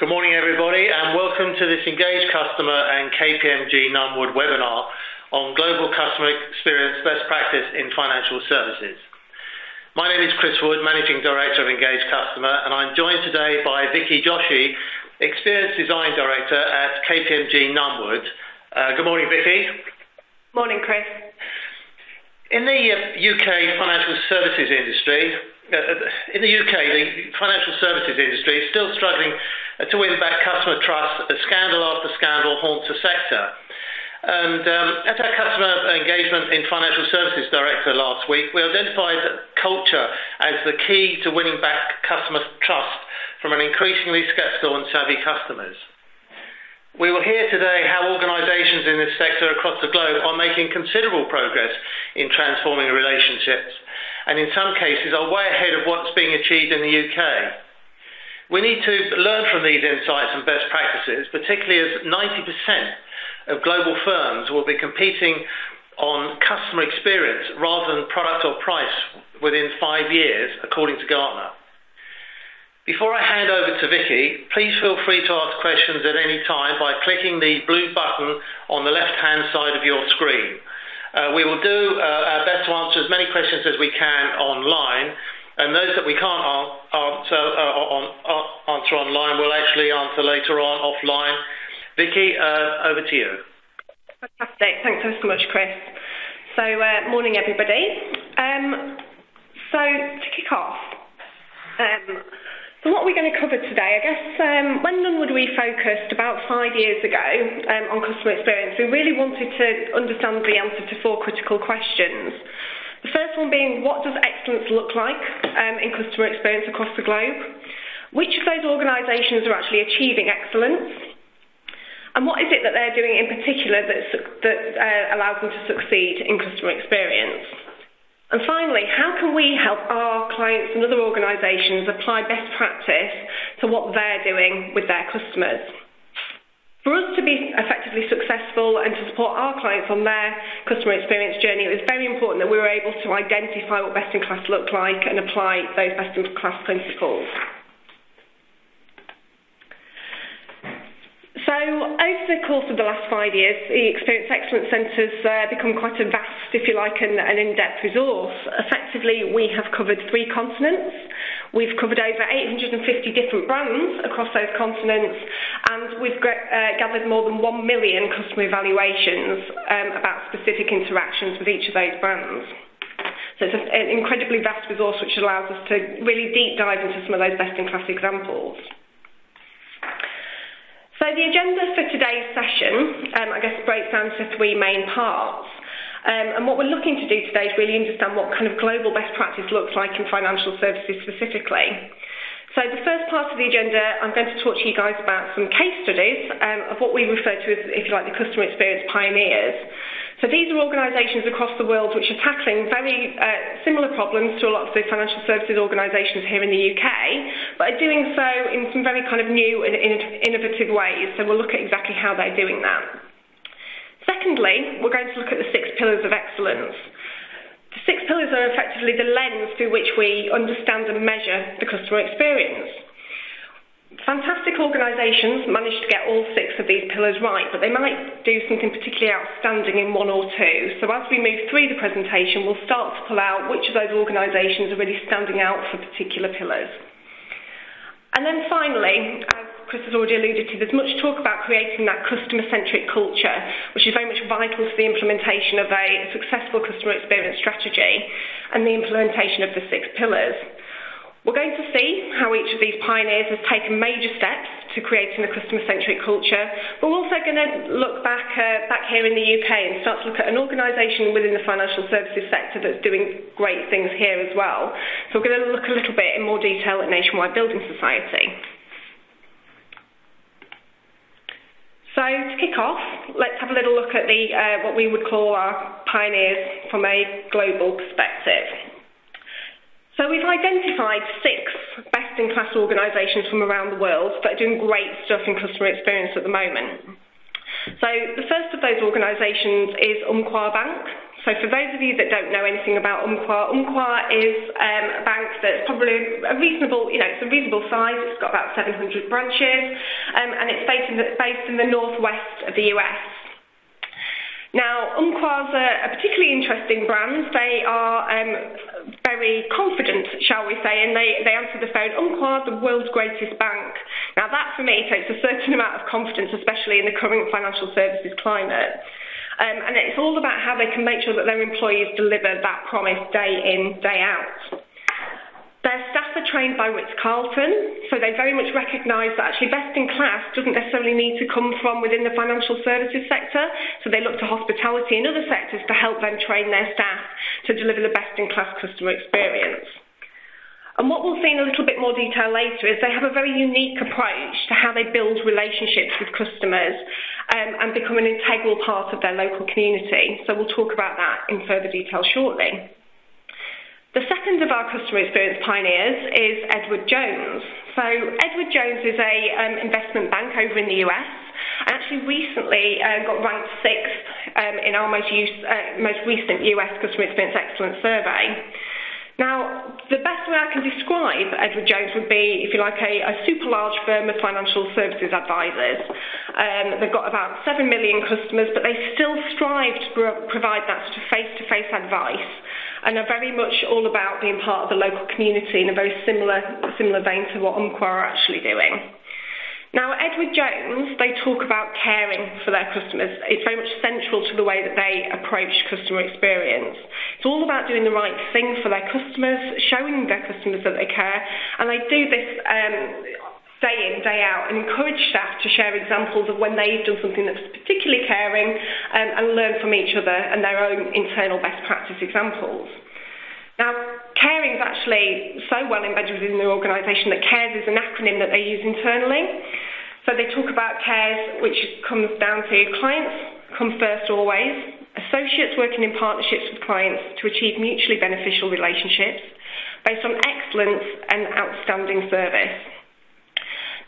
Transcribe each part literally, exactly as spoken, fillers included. Good morning, everybody, and welcome to this Engage Customer and K P M G Nunwood webinar on global customer experience best practice in financial services. My name is Chris Wood, Managing Director of Engage Customer, and I'm joined today by Vicky Joshi, Experience Design Director at K P M G Nunwood. Uh, good morning, Vicky. Morning, Chris. In the U K financial services industry, in the U K, the financial services industry is still struggling to win back customer trust as scandal after scandal haunts the sector. And um, at our customer engagement in financial services director last week, we identified culture as the key to winning back customer trust from an increasingly sceptical and savvy customers. We will hear today how organisations in this sector across the globe are making considerable progress in transforming relationships, and in some cases are way ahead of what's being achieved in the U K. We need to learn from these insights and best practices, particularly as ninety percent of global firms will be competing on customer experience rather than product or price within five years, according to Gartner. Before I hand over to Vicky, please feel free to ask questions at any time by clicking the blue button on the left-hand side of your screen. Uh, we will do uh, our best to answer as many questions as we can online, and those that we can't answer, uh, on, uh, answer online we'll actually answer later on offline. Vicky, uh, over to you. Fantastic. Thanks so much, Chris. So, uh, morning, everybody. Um, so, to kick off, um, So what we're going to cover today, I guess, um, when Nunwood refocused about five years ago um, on customer experience, we really wanted to understand the answer to four critical questions. The first one being, what does excellence look like um, in customer experience across the globe? Which of those organisations are actually achieving excellence? And what is it that they're doing in particular that, that uh, allows them to succeed in customer experience? And finally, how can we help our clients and other organisations apply best practice to what they're doing with their customers? For us to be effectively successful and to support our clients on their customer experience journey, it was very important that we were able to identify what best-in-class looked like and apply those best-in-class principles. So over the course of the last five years, the Experience Excellence Centre has uh, become quite a vast, if you like, and an in-depth resource. Effectively, we have covered three continents. We've covered over eight hundred fifty different brands across those continents, and we've uh, gathered more than one million customer evaluations um, about specific interactions with each of those brands. So it's an incredibly vast resource which allows us to really deep dive into some of those best-in-class examples. So the agenda for today's session, um, I guess, breaks down into three main parts. Um, and what we're looking to do today is really understand what kind of global best practice looks like in financial services specifically. So the first part of the agenda, I'm going to talk to you guys about some case studies um, of what we refer to as, if you like, the customer experience pioneers. So these are organisations across the world which are tackling very uh, similar problems to a lot of the financial services organisations here in the U K, but are doing so in some very kind of new and innovative ways. So we'll look at exactly how they're doing that. Secondly, we're going to look at the six pillars of excellence. The six pillars are effectively the lens through which we understand and measure the customer experience. Fantastic organisations manage to get all six of these pillars right, but they might do something particularly outstanding in one or two. So as we move through the presentation, we'll start to pull out which of those organisations are really standing out for particular pillars. And then finally, as Chris has already alluded to, there's much talk about creating that customer-centric culture, which is very much vital to the implementation of a successful customer experience strategy and the implementation of the six pillars. We're going to see how each of these pioneers has taken major steps to creating a customer-centric culture, but we're also going to look back, uh, back here in the U K and start to look at an organisation within the financial services sector that's doing great things here as well. So we're going to look a little bit in more detail at Nationwide Building Society. So to kick off, let's have a little look at the, uh, what we would call our pioneers from a global perspective. So we've identified six best-in-class organisations from around the world that are doing great stuff in customer experience at the moment. So the first of those organisations is Umpqua Bank So for those of you that don't know anything about Umpqua, Umpqua is um, a bank that's probably a reasonable, you know, it's a reasonable size. It's got about seven hundred branches, um, and it's based in the, based in the northwest of the U S. Now, Umpqua's a, a particularly interesting brand. They are um, very confident, shall we say, and they, they answer the phone, Umpqua, the world's greatest bank. Now, that for me takes a certain amount of confidence, especially in the current financial services climate. Um, and it's all about how they can make sure that their employees deliver that promise day in, day out. Their staff are trained by Ritz Carlton, so they very much recognise that actually best in class doesn't necessarily need to come from within the financial services sector, so they look to hospitality and other sectors to help them train their staff to deliver the best in class customer experience. And what we'll see in a little bit more detail later is they have a very unique approach to how they build relationships with customers um, and become an integral part of their local community. So we'll talk about that in further detail shortly. The second of our customer experience pioneers is Edward Jones. So Edward Jones is a um, investment bank over in the U S. I actually recently uh, got ranked sixth um, in our most, use, uh, most recent U S Customer Experience Excellence Survey. Now, the best way I can describe Edward Jones would be, if you like, a, a super large firm of financial services advisors. Um, they've got about seven million customers, but they still strive to pro provide that sort of face-to-face advice and are very much all about being part of the local community in a very similar, similar vein to what Umpqua are actually doing. Now, Edward Jones, they talk about caring for their customers. It's very much central to the way that they approach customer experience. It's all about doing the right thing for their customers, showing their customers that they care, and they do this um, day in, day out, and encourage staff to share examples of when they've done something that's particularly caring um, and learn from each other and their own internal best practice examples. Now, caring is actually so well embedded within the organisation that CARES is an acronym that they use internally. So they talk about CARES, which comes down to clients come first always, associates working in partnerships with clients to achieve mutually beneficial relationships based on excellence and outstanding service.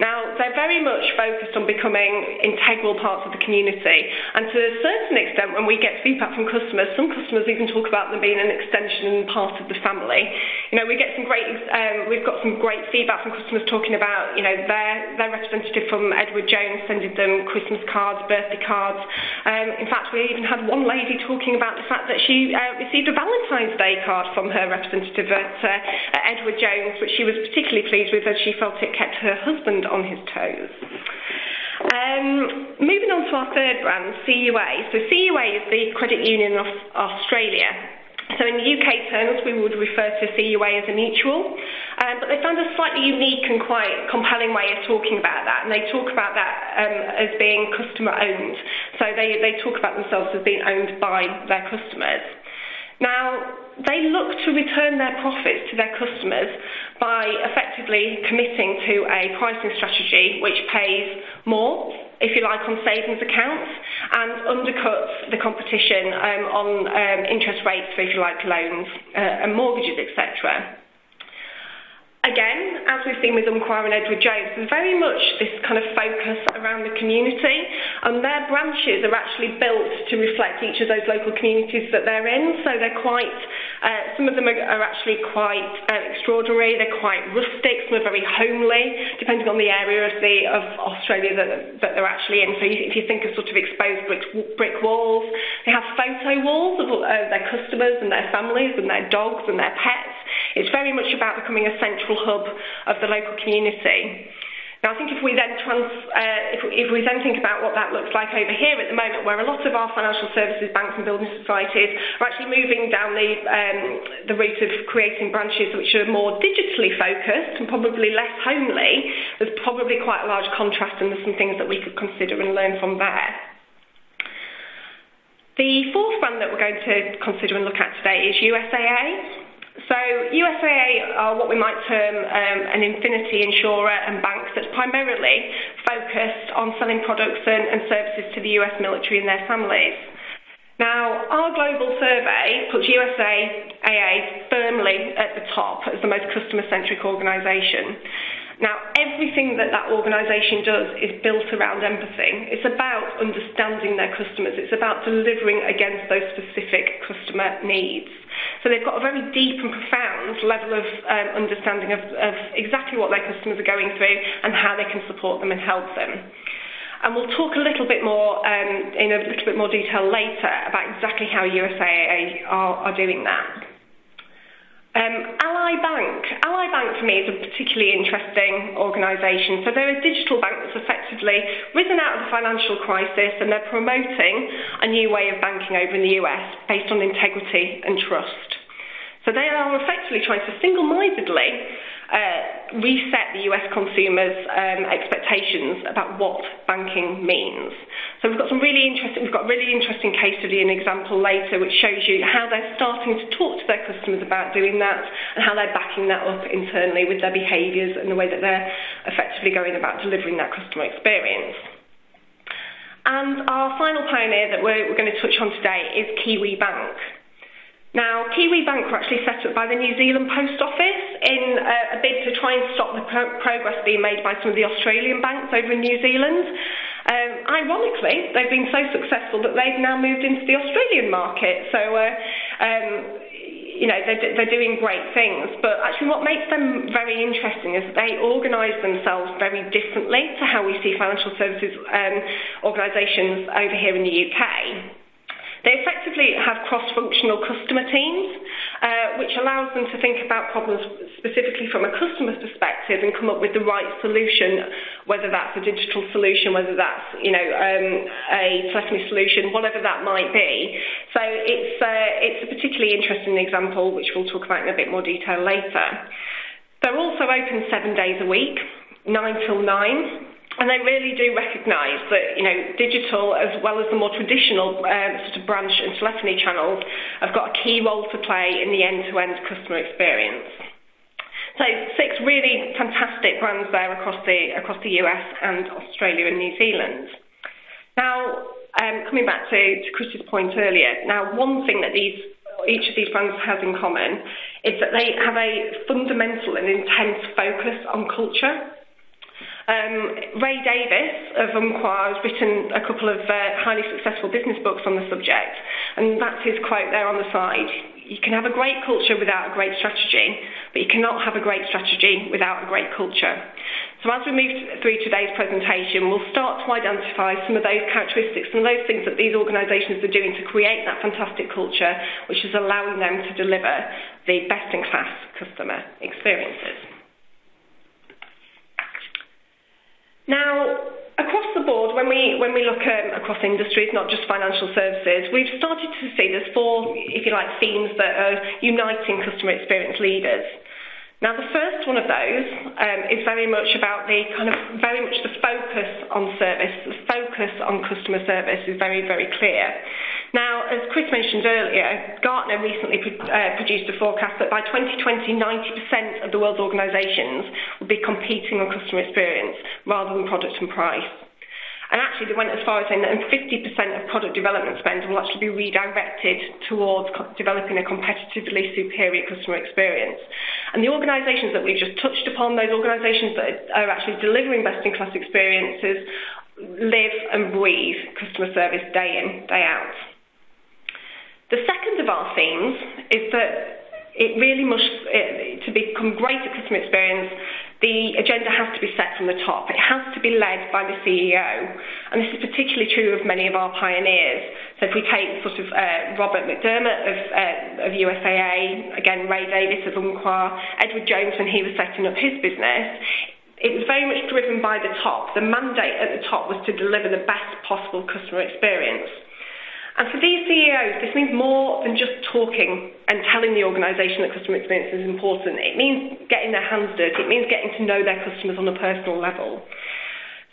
Now, they're very much focused on becoming integral parts of the community, and to a certain extent when we get feedback from customers, some customers even talk about them being an extension and part of the family. You know, we get some great, um, we've got some great feedback from customers talking about, you know, their, their representative from Edward Jones sending them Christmas cards, birthday cards. Um, in fact, we even had one lady talking about the fact that she uh, received a Valentine's Day card from her representative at, uh, at Edward Jones, which she was particularly pleased with as she felt it kept her husband on his toes. Um, moving on to our third brand, C U A. So C U A is the Credit Union of Australia. So in U K terms, we would refer to C U A as a mutual, um, but they found a slightly unique and quite compelling way of talking about that, and they talk about that um, as being customer-owned. So they, they talk about themselves as being owned by their customers. Now, they look to return their profits to their customers by effectively committing to a pricing strategy which pays more, if you like, on savings accounts and undercuts the competition um, on um, interest rates for, if you like, loans uh, and mortgages, et cetera. Again, as we've seen with Umpqua and Edward Jones, there's very much this kind of focus around the community, and their branches are actually built to reflect each of those local communities that they're in, so they're quite, uh, some of them are, are actually quite uh, extraordinary, they're quite rustic, some are very homely, depending on the area of, the, of Australia that, that they're actually in. So if you think of sort of exposed brick, brick walls, they have photo walls of uh, their customers and their families and their dogs and their pets. It's very much about becoming a central hub of the local community. Now, I think if we then trans, uh, if, if we then think about what that looks like over here at the moment, where a lot of our financial services banks and building societies are actually moving down the um, the route of creating branches which are more digitally focused and probably less homely, there's probably quite a large contrast, and there's some things that we could consider and learn from there. The fourth brand that we're going to consider and look at today is U S A A. So U S A A are what we might term um, an infinity insurer and bank that's primarily focused on selling products and, and services to the U S military and their families. Now, our global survey puts U S A A firmly at the top as the most customer-centric organisation. Now, everything that that organisation does is built around empathy. It's about understanding their customers. It's about delivering against those specific customer needs. So they've got a very deep and profound level of um, understanding of, of exactly what their customers are going through and how they can support them and help them. And we'll talk a little bit more um, in a little bit more detail later about exactly how U S A A are, are doing that. Um, Ally Bank. Ally Bank for me is a particularly interesting organisation. So they're a digital bank that's effectively risen out of the financial crisis, and they're promoting a new way of banking over in the U S based on integrity and trust. So they are effectively trying to single-mindedly uh, reset the U S consumers' um, expectations about what banking means. So we've got some really interesting, we've got a really interesting case study and example later, which shows you how they're starting to talk to their customers about doing that and how they're backing that up internally with their behaviours and the way that they're effectively going about delivering that customer experience. And our final pioneer that we're, we're going to touch on today is Kiwibank. Now, Kiwibank were actually set up by the New Zealand Post Office in a, a bid to try and stop the pro progress being made by some of the Australian banks over in New Zealand. Um, ironically, they've been so successful that they've now moved into the Australian market. So, uh, um, you know, they're, they're doing great things. But actually what makes them very interesting is that they organise themselves very differently to how we see financial services um, organisations over here in the U K. They effectively have cross-functional customer teams, uh, which allows them to think about problems specifically from a customer perspective and come up with the right solution, whether that's a digital solution, whether that's you know um, a telephony solution, whatever that might be. So it's uh, it's a particularly interesting example, which we'll talk about in a bit more detail later. They're also open seven days a week, nine till nine. And they really do recognise that, you know, digital as well as the more traditional um, sort of branch and telephony channels have got a key role to play in the end-to-end customer experience. So six really fantastic brands there across the across the U S and Australia and New Zealand. Now, um, coming back to, to Chris's point earlier, now one thing that these each of these brands has in common is that they have a fundamental and intense focus on culture. Um, Ray Davis of Umpqua has written a couple of uh, highly successful business books on the subject, and that's his quote there on the side. You can have a great culture without a great strategy, but you cannot have a great strategy without a great culture. So as we move through today's presentation, we'll start to identify some of those characteristics, some of those things that these organisations are doing to create that fantastic culture, which is allowing them to deliver the best-in-class customer experiences. Now, across the board, when we when we look um, across industries, not just financial services, we've started to see there's four, if you like, themes that are uniting customer experience leaders. Now, the first one of those um, is very much about the kind of very much the focus on service. The focus on customer service is very, very clear. Now, as Chris mentioned earlier, Gartner recently pro uh, produced a forecast that by twenty twenty, ninety percent of the world's organisations will be competing on customer experience rather than product and price. And actually, they went as far as saying that fifty percent of product development spend will actually be redirected towards developing a competitively superior customer experience. And the organisations that we've just touched upon, those organisations that are actually delivering best-in-class experiences, live and breathe customer service day in, day out. The second of our themes is that it really must, it, to become great at customer experience, the agenda has to be set from the top. It has to be led by the C E O. And this is particularly true of many of our pioneers. So if we take sort of uh, Robert McDermott of, uh, of U S A A, again, Ray Davis of Umpqua, Edward Jones when he was setting up his business, it was very much driven by the top. The mandate at the top was to deliver the best possible customer experience. And for these C E Os, this means more than just talking and telling the organisation that customer experience is important. It means getting their hands dirty. It means getting to know their customers on a personal level.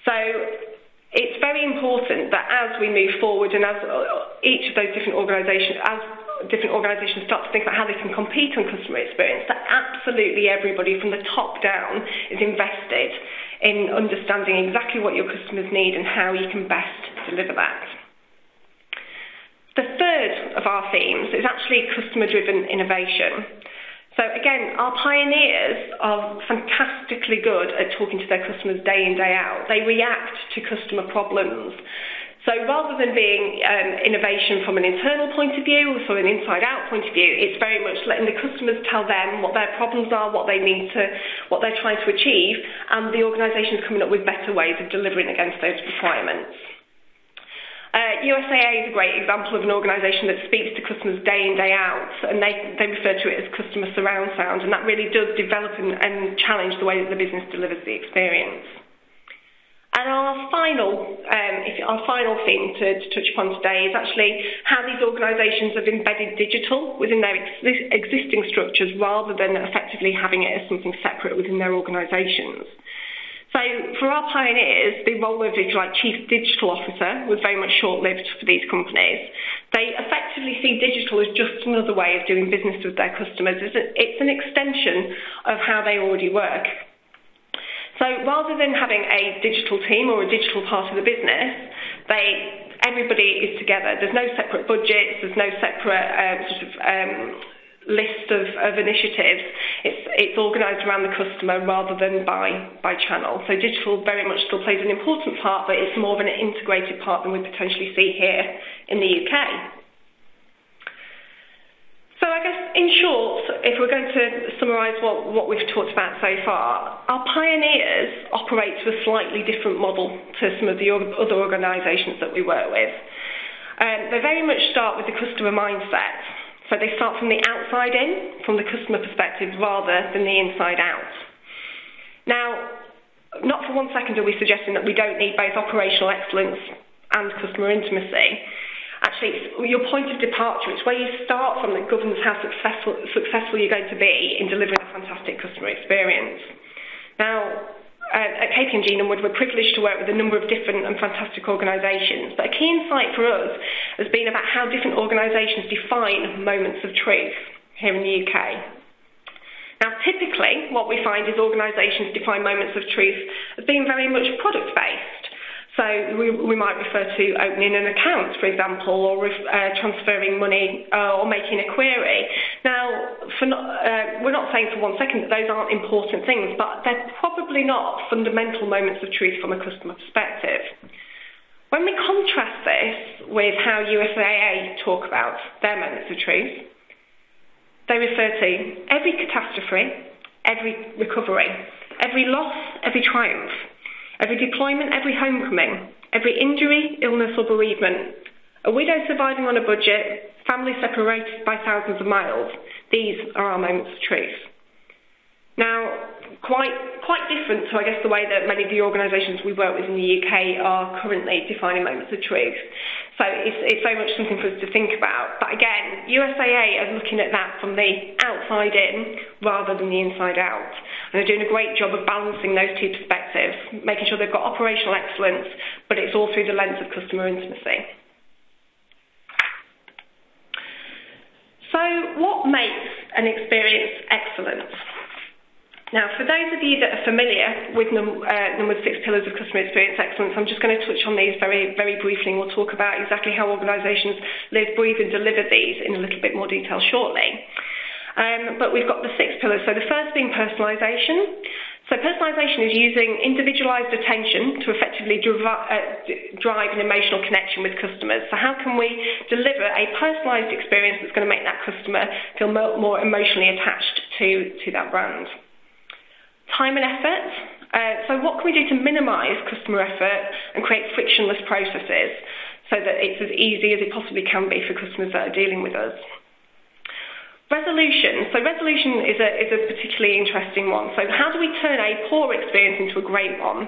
So it's very important that as we move forward and as each of those different organisations, as different organisations start to think about how they can compete on customer experience, that absolutely everybody from the top down is invested in understanding exactly what your customers need and how you can best deliver that. The third of our themes is actually customer-driven innovation. So again, our pioneers are fantastically good at talking to their customers day in, day out. They react to customer problems. So rather than being um, innovation from an internal point of view or from an inside-out point of view, it's very much letting the customers tell them what their problems are, what they need to, what they're trying to achieve, and the organisation's coming up with better ways of delivering against those requirements. Uh, U S A A is a great example of an organisation that speaks to customers day in, day out, and they, they refer to it as customer surround sound, and that really does develop and, and challenge the way that the business delivers the experience. And our final, um, if, our final theme to, to touch upon today is actually how these organisations have embedded digital within their ex existing structures rather than effectively having it as something separate within their organisations. So for our pioneers, the role of like Chief Digital Officer was very much short-lived for these companies. They effectively see digital as just another way of doing business with their customers. It's an extension of how they already work. So rather than having a digital team or a digital part of the business, they, everybody is together. There's no separate budgets, there's no separate um, sort of um, list of, of initiatives. It's, it's organised around the customer rather than by, by channel. So digital very much still plays an important part, but it's more of an integrated part than we potentially see here in the U K. So I guess, in short, if we're going to summarise what, what we've talked about so far, our pioneers operate to a slightly different model to some of the other organisations that we work with. Um, they very much start with the customer mindset. So they start from the outside in, from the customer perspective, rather than the inside out. Now, not for one second are we suggesting that we don't need both operational excellence and customer intimacy. Actually, it's your point of departure, it's where you start from that governs how successful, successful you're going to be in delivering a fantastic customer experience. Now, uh, at K P M G Nunwood, we're privileged to work with a number of different and fantastic organisations, but a key insight for us has been about how different organisations define moments of truth here in the U K. Now, typically, what we find is organisations define moments of truth as being very much product-based. So we, we might refer to opening an account, for example, or ref, uh, transferring money uh, or making a query. Now, for not, uh, we're not saying for one second that those aren't important things, but they're probably not fundamental moments of truth from a customer perspective. When we contrast this with how U S A A talk about their moments of truth, they refer to every catastrophe, every recovery, every loss, every triumph, every deployment, every homecoming, every injury, illness or bereavement, a widow surviving on a budget, family separated by thousands of miles, these are our moments of truth. Now, quite, quite different to, I guess, the way that many of the organisations we work with in the U K are currently defining moments of truth. So it's, it's very much something for us to think about. But again, U S A A are looking at that from the outside in rather than the inside out. And they're doing a great job of balancing those two perspectives, making sure they've got operational excellence, but it's all through the lens of customer intimacy. So what makes an experience excellent? Now, for those of you that are familiar with num uh, Number Six Pillars of Customer Experience Excellence, I'm just going to touch on these very, very briefly, and we'll talk about exactly how organisations live, breathe, and deliver these in a little bit more detail shortly. Um, but we've got the six pillars. So the first being personalisation. So personalisation is using individualised attention to effectively dri uh, drive an emotional connection with customers. So how can we deliver a personalised experience that's going to make that customer feel more, more emotionally attached to, to that brand? Time and effort. Uh, so what can we do to minimise customer effort and create frictionless processes so that it's as easy as it possibly can be for customers that are dealing with us? Resolution. So resolution is a, is a particularly interesting one. So how do we turn a poor experience into a great one?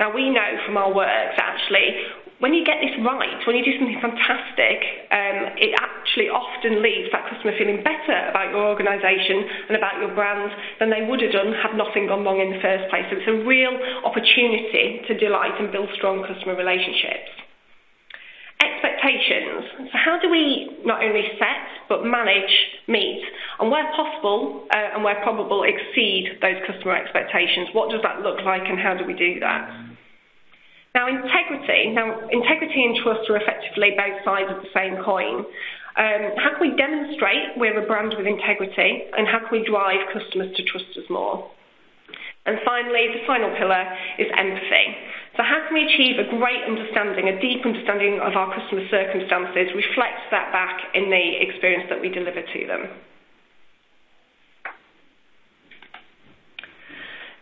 Now, we know from our work that actually when you get this right, when you do something fantastic, um, it actually often leaves that customer feeling better about your organisation and about your brand than they would have done had nothing gone wrong in the first place. So it's a real opportunity to delight and build strong customer relationships. Expectations. So how do we not only set, but manage, meet, and where possible uh, and where probable, exceed those customer expectations? What does that look like and how do we do that? Now, integrity. Now, integrity and trust are effectively both sides of the same coin. Um, how can we demonstrate we're a brand with integrity, and how can we drive customers to trust us more? And finally, the final pillar is empathy. So how can we achieve a great understanding, a deep understanding of our customer circumstances, reflect that back in the experience that we deliver to them?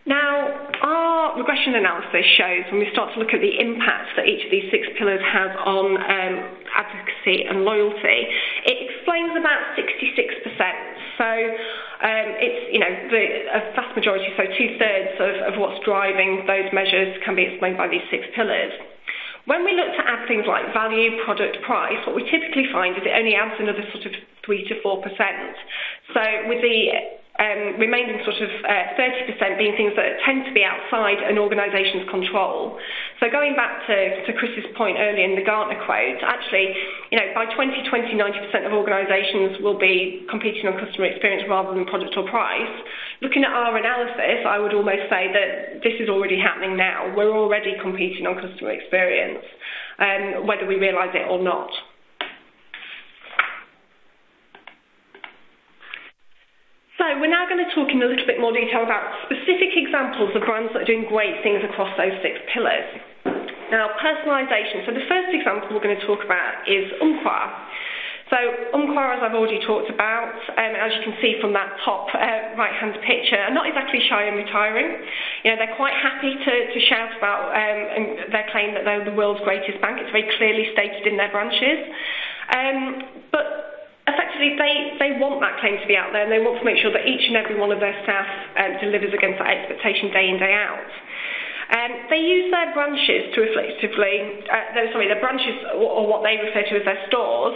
Now, our regression analysis shows, when we start to look at the impact that each of these six pillars has on um, advocacy and loyalty, it explains about sixty-six percent. So um, it's, you know, the a vast majority, so two-thirds of, of what's driving those measures can be explained by these six pillars. When we look to add things like value, product, price, what we typically find is it only adds another sort of three to four percent. So with the Um, remaining sort of uh, thirty percent being things that tend to be outside an organisation's control. So going back to, to Chris's point earlier in the Gartner quote, actually, you know, by twenty twenty, ninety percent of organisations will be competing on customer experience rather than product or price. Looking at our analysis, I would almost say that this is already happening now. We're already competing on customer experience, um, whether we realise it or not. So we're now going to talk in a little bit more detail about specific examples of brands that are doing great things across those six pillars. Now, personalisation. So the first example we're going to talk about is Umpqua. So Umpqua, as I've already talked about, um, as you can see from that top uh, right-hand picture, are not exactly shy in retiring. You know, they're quite happy to, to shout about um, their claim that they're the world's greatest bank. It's very clearly stated in their branches. Um, but Effectively, they, they want that claim to be out there, and they want to make sure that each and every one of their staff um, delivers against that expectation day in, day out. Um, they use their branches to reflectively, uh, their, sorry, their branches, or, or what they refer to as their stores,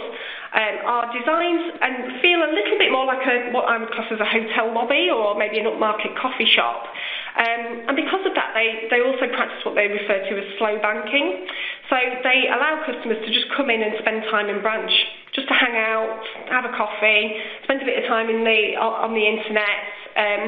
um, are designed and feel a little bit more like a, what I would class as a hotel lobby or maybe an upmarket coffee shop. Um, and because of that, they, they also practice what they refer to as slow banking. So they allow customers to just come in and spend time in branch, just to hang out, have a coffee, spend a bit of time in the, on the internet. Um,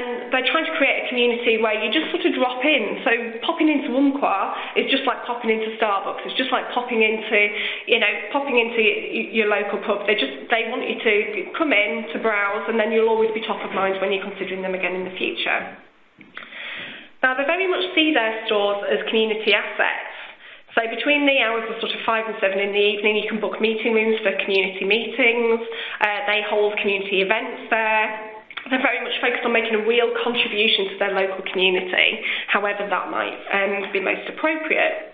and they're trying to create a community where you just sort of drop in. So popping into Umpqua is just like popping into Starbucks. It's just like popping into, you know, popping into your, your local pub. They just they want you to come in, to browse, and then you'll always be top of mind when you're considering them again in the future. Now, they very much see their stores as community assets. So between the hours of sort of five and seven in the evening, you can book meeting rooms for community meetings. Uh, they hold community events there. They're very much focused on making a real contribution to their local community, however that might um, be most appropriate.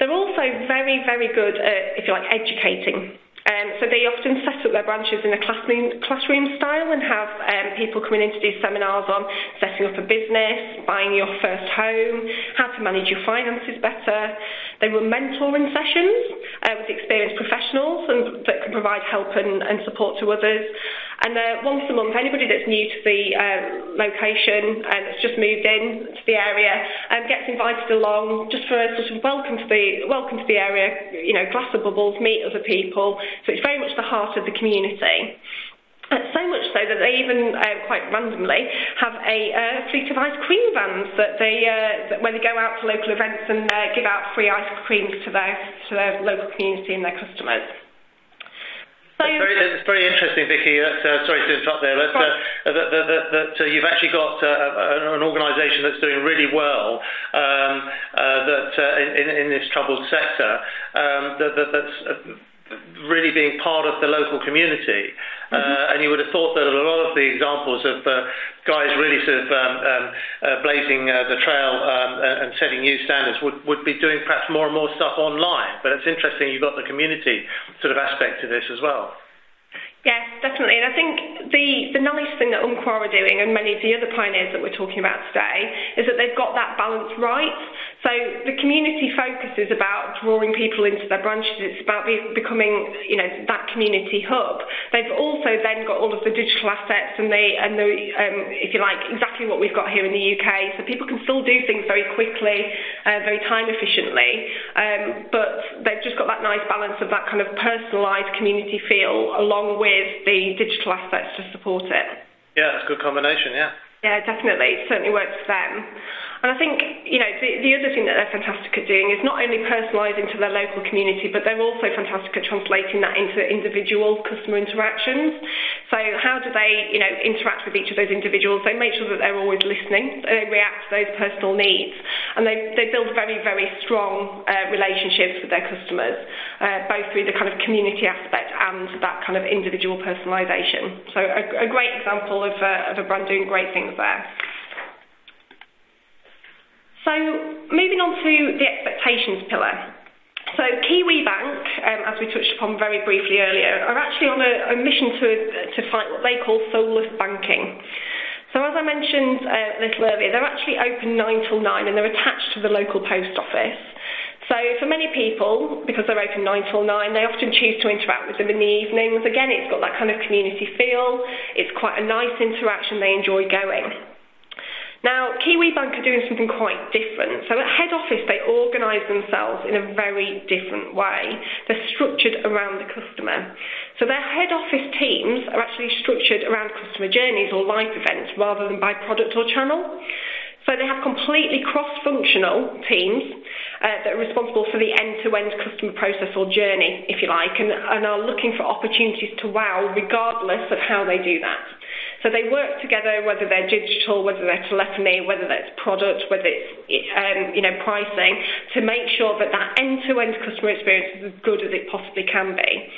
They're also very, very good at, if you like, educating. Um, so they often set up their branches in a classroom, classroom style and have um, people coming in to do seminars on setting up a business, buying your first home, how to manage your finances better. They run mentoring sessions uh, with experienced professionals and, that can provide help and, and support to others. And uh, once a month, anybody that's new to the uh, location and that's just moved in to the area um, gets invited along just for a sort of welcome to the welcome to the area, you know, glass of bubbles, meet other people. So it's very much the heart of the community. So much so that they even, uh, quite randomly, have a uh, fleet of ice cream vans that they, uh, that where they go out to local events and uh, give out free ice creams to their, to their local community and their customers. So it's very, it's very interesting, Vicky. Uh, sorry to interrupt there, but uh, that, that, that, that uh, you've actually got uh, an organisation that's doing really well um, uh, that uh, in, in this troubled sector. Um, that, that, that's uh, really being part of the local community. Mm-hmm. Uh, and you would have thought that a lot of the examples of uh, guys really sort of um, um, uh, blazing uh, the trail um, and setting new standards would, would be doing perhaps more and more stuff online. But it's interesting you've got the community sort of aspect to this as well. Yes, definitely. And I think the, the nice thing that Umpqua are doing, and many of the other pioneers that we're talking about today, is that they've got that balance right. So the community focus is about drawing people into their branches. It's about be, becoming, you know, that community hub. They've also then got all of the digital assets and the, and the um, if you like, exactly what we've got here in the U K. So people can still do things very quickly, uh, very time efficiently, um, but they've just got that nice balance of that kind of personalised community feel along with the digital aspects to support it. Yeah, that's a good combination, yeah. Yeah, definitely. It certainly works for them. And I think, you know, the, the other thing that they're fantastic at doing is not only personalising to their local community, but they're also fantastic at translating that into individual customer interactions. So how do they, you know, interact with each of those individuals? They make sure that they're always listening. They react to those personal needs. And they, they build very, very strong uh, relationships with their customers, uh, both through the kind of community aspect and that kind of individual personalisation. So a, a great example of a, of a brand doing great things there. So moving on to the expectations pillar. So Kiwibank, um, as we touched upon very briefly earlier, are actually on a, a mission to, to fight what they call soulless banking. So as I mentioned uh, a little earlier, they're actually open nine till nine and they're attached to the local post office. So for many people, because they're open nine till nine, they often choose to interact with them in the evenings. Again, it's got that kind of community feel. It's quite a nice interaction. They enjoy going. Now, Kiwibank are doing something quite different. So at head office, they organise themselves in a very different way. They're structured around the customer. So their head office teams are actually structured around customer journeys or life events rather than by product or channel. So they have completely cross-functional teams uh, that are responsible for the end-to-end customer process or journey, if you like, and, and are looking for opportunities to wow regardless of how they do that. So they work together, whether they're digital, whether they're telephony, whether that's product, whether it's um, you know, pricing, to make sure that that end-to-end customer experience is as good as it possibly can be.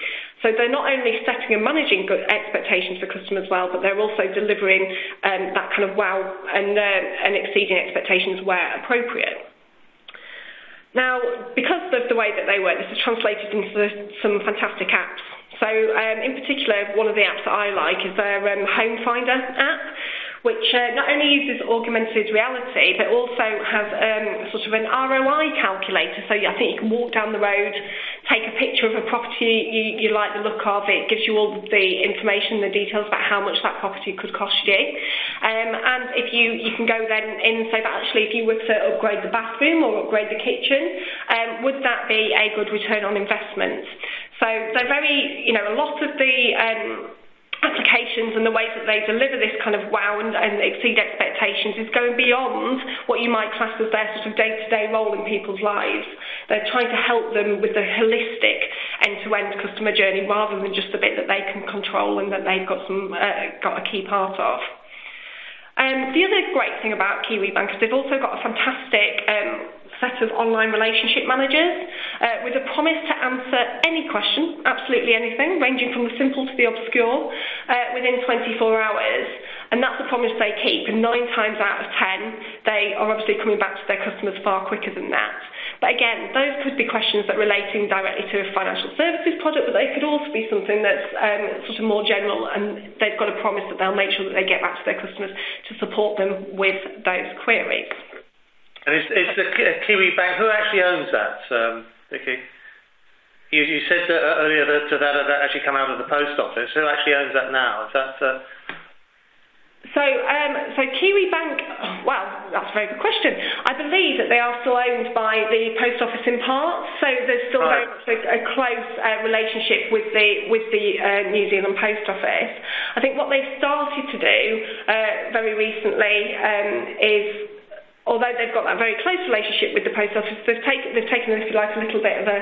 So they're not only setting and managing good expectations for customers well, but they're also delivering um, that kind of wow and, uh, and exceeding expectations where appropriate. Now, because of the way that they work, this is translated into some fantastic apps. So um, in particular, one of the apps that I like is their um, Home Finder app, which uh, not only uses augmented reality, but also has um, sort of an R O I calculator. So I think you can walk down the road, take a picture of a property you, you like the look of. It gives you all the information, the details about how much that property could cost you. Um, and if you, you can go then in, so that actually if you were to upgrade the bathroom or upgrade the kitchen, um, would that be a good return on investment? So they're very, you know, a lot of the um, applications and the ways that they deliver this kind of wow and, and exceed expectations is going beyond what you might class as their sort of day-to-day role in people's lives. They're trying to help them with the holistic end-to-end customer journey rather than just the bit that they can control and that they've got, some, uh, got a key part of. Um, the other great thing about Kiwibank is they've also got a fantastic um, set of online relationship managers uh, with a promise to answer any question, absolutely anything, ranging from the simple to the obscure, uh, within twenty-four hours. And that's a promise they keep. And nine times out of ten, they are obviously coming back to their customers far quicker than that. But again, those could be questions that are relating directly to a financial services product, but they could also be something that's um, sort of more general, and they've got a promise that they'll make sure that they get back to their customers to support them with those queries. And it's, it's the Kiwibank. Who actually owns that, um, Vicky? You, you said that earlier that that that actually come out of the post office. Who actually owns that now? Is that uh... so? Um, so Kiwibank. Well, that's a very good question. I believe that they are still owned by the post office in part. So there's still right. very much a, a close uh, relationship with the with the uh, New Zealand Post Office. I think what they've started to do uh, very recently um, is. Although they've got that very close relationship with the post office, they've taken, they've taken if you like, a little bit of a,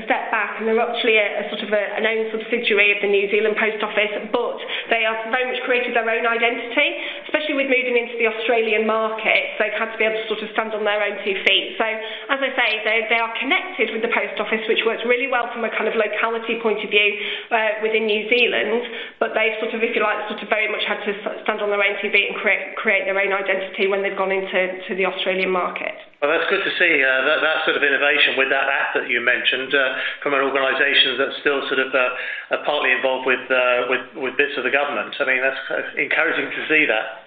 a step back, and they're actually a, a sort of a, an own subsidiary of the New Zealand Post Office, but they have very much created their own identity, especially with moving into the Australian market. They've had to be able to sort of stand on their own two feet. So, as I say, they, they are connected with the post office, which works really well from a kind of locality point of view uh, within New Zealand, but they've sort of, if you like, sort of very much had to stand on their own two feet and create, create their own identity when they've gone into to the The Australian market. Well, that's good to see uh, that, that sort of innovation with that app that you mentioned uh, from an organisation that's still sort of uh, uh, partly involved with, uh, with with bits of the government. I mean, that's encouraging to see that.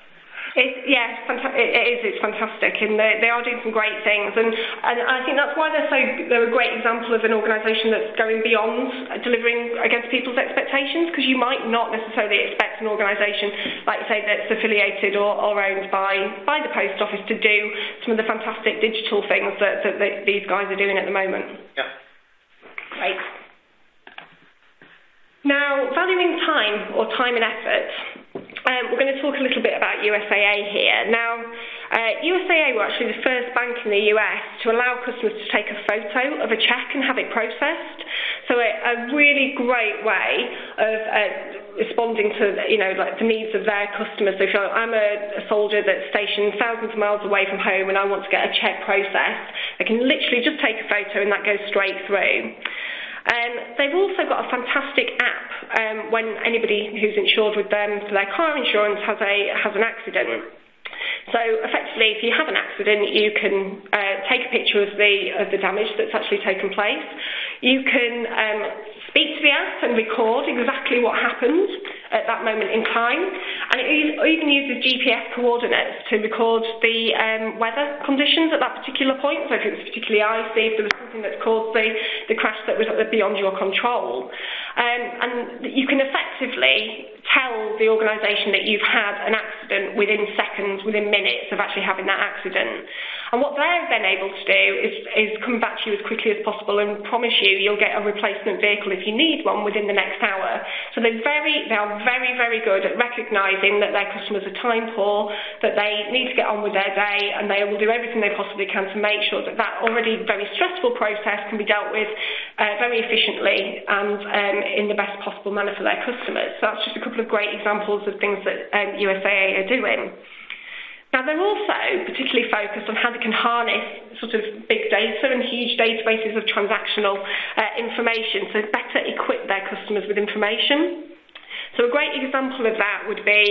It, yeah, it is. It's fantastic, and they, they are doing some great things, and, and I think that's why they're so they're a great example of an organisation that's going beyond delivering against people's expectations, because you might not necessarily expect an organisation, like you say, that's affiliated or, or owned by by the post office to do some of the fantastic digital things that, that, that these guys are doing at the moment. Yeah. Great. Now, valuing time or time and effort. Um, we're going to talk a little bit about U S A A here. Now, Uh, U S A A were actually the first bank in the U S to allow customers to take a photo of a cheque and have it processed. So a, a really great way of uh, responding to, you know, like the needs of their customers. So if you're, I'm a, a soldier that's stationed thousands of miles away from home and I want to get a cheque processed, I can literally just take a photo and that goes straight through. Um, they've also got a fantastic app um, when anybody who's insured with them for their car insurance has a has an accident. Right. So effectively, if you have an accident, you can uh, take a picture of the of the damage that's actually taken place. You can um, speak to the app and record exactly what happened at that moment in time, and it even uses G P S coordinates to record the um, weather conditions at that particular point. So if it was particularly icy, if there was something that caused the the crash that was beyond your control, um, and you can effectively tell the organisation that you've had an accident within seconds, within minutes of actually having that accident. And what they're then able to do is, is come back to you as quickly as possible and promise you you'll get a replacement vehicle if you need one within the next hour. So they're very, they are very, very good at recognising that their customers are time poor, that they need to get on with their day, and they will do everything they possibly can to make sure that that already very stressful process can be dealt with uh, very efficiently and um, in the best possible manner for their customers. So that's just a couple of great examples of things that um, U S A A are doing. Now, they're also particularly focused on how they can harness sort of big data and huge databases of transactional uh, information to better equip their customers with information. So a great example of that would be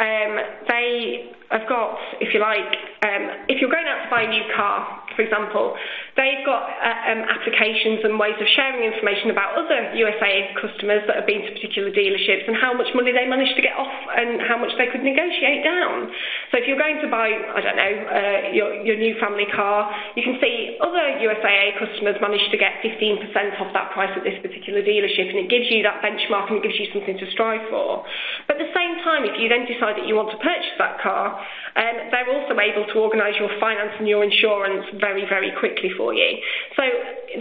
um, they have got, if you like, um, if you're going out to buy a new car, for example, they've got uh, um, applications and ways of sharing information about other U S A customers that have been to particular dealerships and how much money they managed to get off and how much they could negotiate down. So if you're going to buy, I don't know, uh, your, your new family car, you can see other U S A customers managed to get fifteen percent off that price at this particular dealership, and it gives you that benchmark and it gives you something to strive for. But at the same time, if you then decide that you want to purchase that car, um, they're also able to organise your finance and your insurance very, very quickly for you. So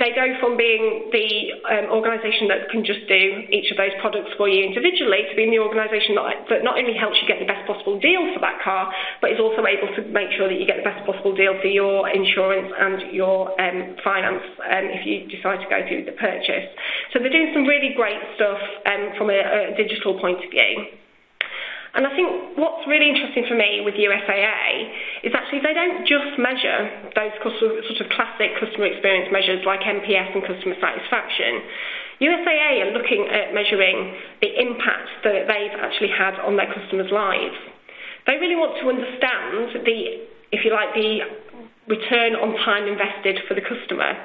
they go from being the um, organisation that can just do each of those products for you individually to being the organisation that, that not only helps you get the best possible deal for that car, but is also able to make sure that you get the best possible deal for your insurance and your um, finance um, if you decide to go through the purchase. So they're doing some really great stuff um, from a, a digital point of view. And I think what's really interesting for me with U S A A is actually they don't just measure those sort of classic customer experience measures like N P S and customer satisfaction. U S A A are looking at measuring the impact that they've actually had on their customers' lives. They really want to understand the, if you like, the return on time invested for the customer.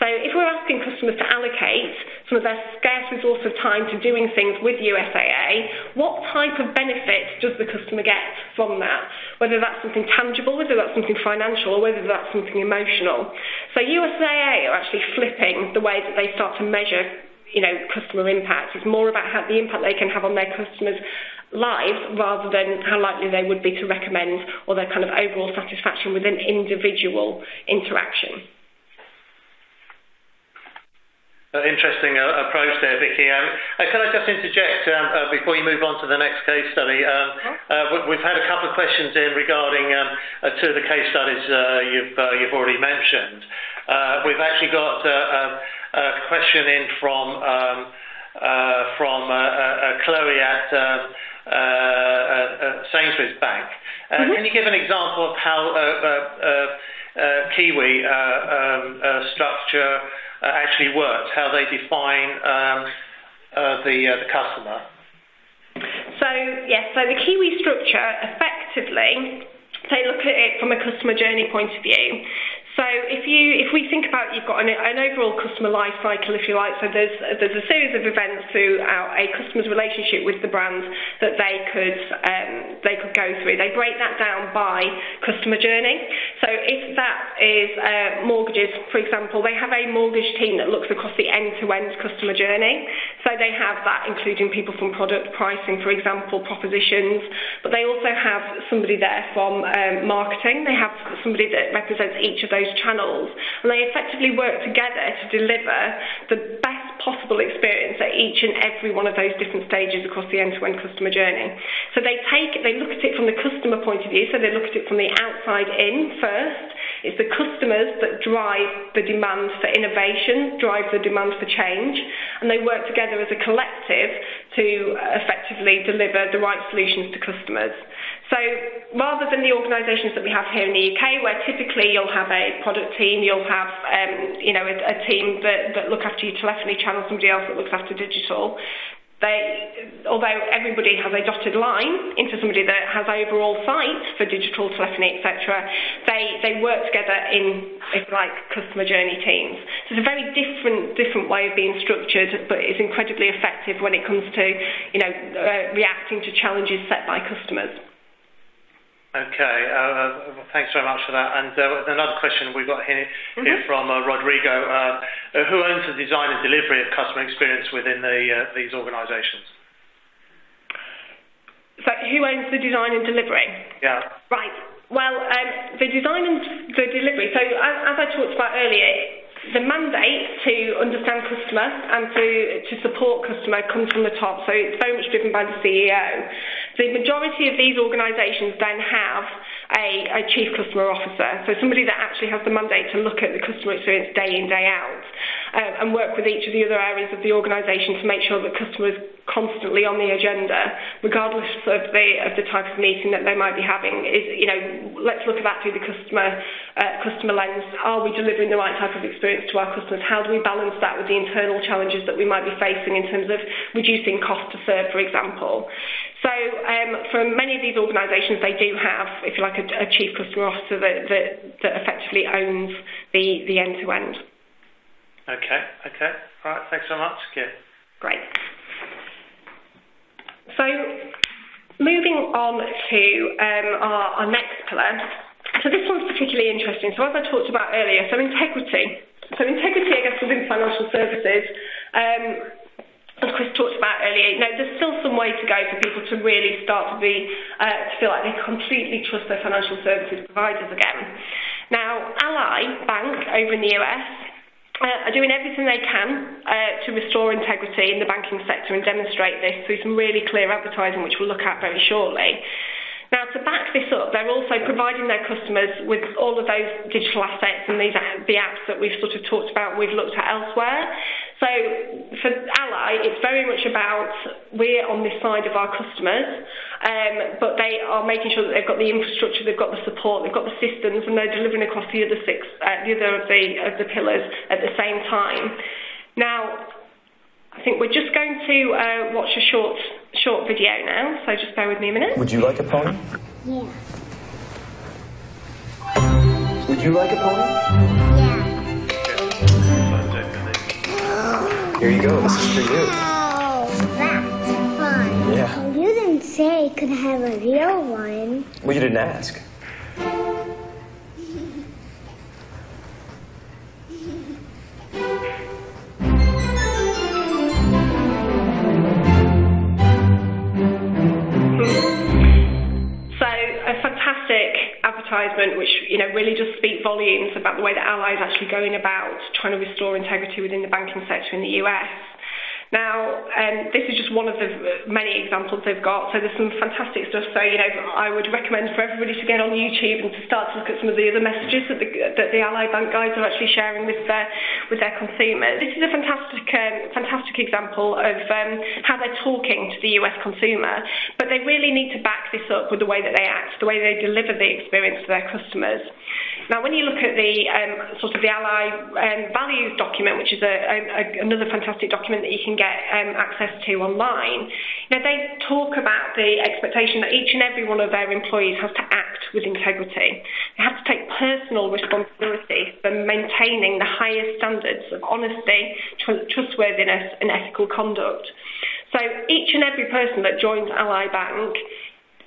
So if we're asking customers to allocate some of their scarce resource of time to doing things with U S A A, what type of benefit does the customer get from that? Whether that's something tangible, whether that's something financial, or whether that's something emotional. So U S A A are actually flipping the way that they start to measure, you know, customer impact. It's more about how the impact they can have on their customers' lives rather than how likely they would be to recommend or their kind of overall satisfaction with an individual interaction. Uh, interesting uh, approach there, Vicky. Um, uh, can I just interject um, uh, before you move on to the next case study? Um, uh, we've had a couple of questions in regarding um, uh, two of the case studies uh, you've, uh, you've already mentioned. Uh, we've actually got uh, a, a question in from, um, uh, from uh, uh, Chloe at um, Uh, uh, Sainsbury's Bank. Uh, mm-hmm. Can you give an example of how uh, uh, uh, uh, Kiwi uh, um, uh, structure uh, actually works, how they define um, uh, the, uh, the customer? So, yes, so the Kiwi structure effectively, they look at it from a customer journey point of view. So if you, if we think about, you've got an, an overall customer life cycle, if you like, so there's, there's a series of events throughout a customer's relationship with the brand that they could, um, they could go through. They break that down by customer journey. So if that is uh, mortgages, for example, they have a mortgage team that looks across the end-to-end customer journey. So they have that including people from product pricing, for example, propositions, but they also have somebody there from um, marketing. They have somebody that represents each of those channels, and they effectively work together to deliver the best possible experience at each and every one of those different stages across the end-to-end customer journey. So they take, they look at it from the customer point of view, so they look at it from the outside in first. It's the customers that drive the demand for innovation, drive the demand for change, and they work together as a collective to effectively deliver the right solutions to customers. So rather than the organisations that we have here in the U K, where typically you'll have a product team, you'll have um, you know, a, a team that, that look after your telephony channel, somebody else that looks after digital, they, although everybody has a dotted line into somebody that has overall sight for digital, telephony, et cetera, they, they work together in, if you like, customer journey teams. So it's a very different different way of being structured, but it's incredibly effective when it comes to, you know, uh, reacting to challenges set by customers. Okay, uh, thanks very much for that. And uh, another question we've got here, mm-hmm. here from uh, Rodrigo. Uh, who owns the design and delivery of customer experience within the, uh, these organisations? So who owns the design and delivery? Yeah. Right. Well, um, the design and the delivery, so as, as I talked about earlier, the mandate to understand customer and to, to support customer comes from the top, so it's very much driven by the C E O. The majority of these organisations then have a, a chief customer officer, so somebody that actually has the mandate to look at the customer experience day in, day out, um, and work with each of the other areas of the organisation to make sure that customers constantly on the agenda, regardless of the of the type of meeting that they might be having. Is, you know, let's look at that through the customer uh, customer lens. Are we delivering the right type of experience to our customers? How do we balance that with the internal challenges that we might be facing in terms of reducing cost to serve, for example? So um, for many of these organisations, they do have, if you like, a, a chief customer officer that, that, that effectively owns the the end to end. Okay. Okay. All right. Thanks so much. Yeah. Great. So, moving on to um, our, our next pillar. So this one's particularly interesting. So as I talked about earlier, so integrity. So integrity, I guess, within financial services, um, as Chris talked about earlier, you know, there's still some way to go for people to really start to be, uh, to feel like they completely trust their financial services providers again. Now, Ally Bank over in the U S Uh, are doing everything they can uh, to restore integrity in the banking sector and demonstrate this through some really clear advertising, which we'll look at very shortly. Now, to back this up, they're also providing their customers with all of those digital assets and these the apps that we've sort of talked about and we've looked at elsewhere. So for Ally, it's very much about we're on this side of our customers, um, but they are making sure that they've got the infrastructure, they've got the support, they've got the systems, and they're delivering across the other six, uh, the other of the of the pillars at the same time. Now, I think we're just going to uh, watch a short short video now, so just bear with me a minute. Would you like a pony? Yeah. Would you like a pony? Yeah. Here you go. This is for you. Oh, that's fun. Yeah. You didn't say you could have a real one. Well, you didn't ask. Advertisement, which, you know, really does speak volumes about the way that Ally is actually going about trying to restore integrity within the banking sector in the U S. Now, um, this is just one of the many examples they've got. So there's some fantastic stuff. So, you know, I would recommend for everybody to get on YouTube and to start to look at some of the other messages that the, that the Ally Bank guys are actually sharing with their with their consumers. This is a fantastic um, fantastic example of um, how they're talking to the U S consumer, but they really need to back this up with the way that they act, the way they deliver the experience to their customers. Now, when you look at the um, sort of the Ally um, values document, which is a, a, a, another fantastic document that you can get um, access to online, you know, they talk about the expectation that each and every one of their employees has to act with integrity. They have to take personal responsibility for maintaining the highest standards of honesty, tr- trustworthiness, and ethical conduct. So each and every person that joins Ally Bank,